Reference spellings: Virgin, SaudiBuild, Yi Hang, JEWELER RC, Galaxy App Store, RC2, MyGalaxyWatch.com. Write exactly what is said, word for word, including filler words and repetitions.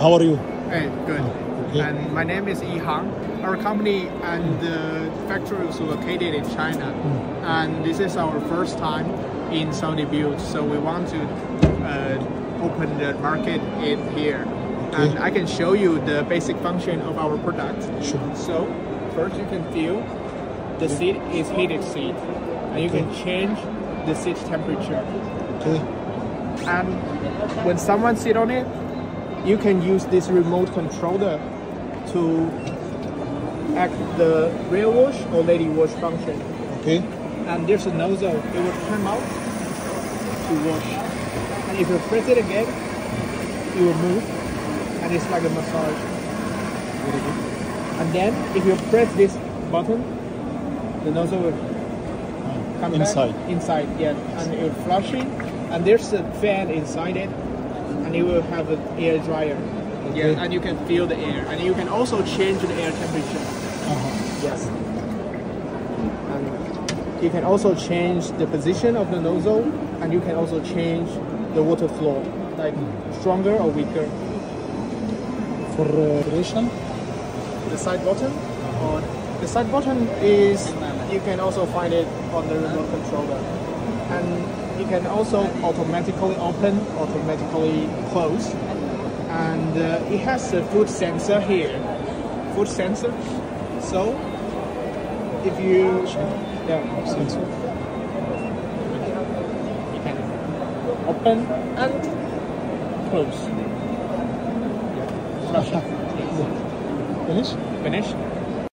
How are you? Hey, good. Okay. And my name is Yi Hang. Our company and the factory is located in China, mm. and this is our first time in Saudi build. So we want to uh, open the market in here, okay. and I can show you the basic function of our product. Sure. So first, you can feel the seat is heated seat, and you okay. can change the seat temperature. Okay. And when someone sit on it, you can use this remote controller to act the rear wash or lady wash function. Okay. And there's a nozzle. It will come out to wash. And if you press it again, it will move, and it's like a massage. Very good. And then if you press this button, the nozzle will come inside. Back inside, yeah. And it will flush it. And there's a fan inside it, and it will have an air dryer. Okay. Yeah, and you can feel the air, and you can also change the air temperature. Uh-huh. Yes. And you can also change the position of the nozzle, and you can also change the water flow, like stronger or weaker. For uh, duration, the side button, or the side button is you can also find it on the remote controller, and you can also automatically open, automatically close. And uh, it has a foot sensor here, foot sensor. So if you, yeah, sensor. You can open and close. Finish. Finish.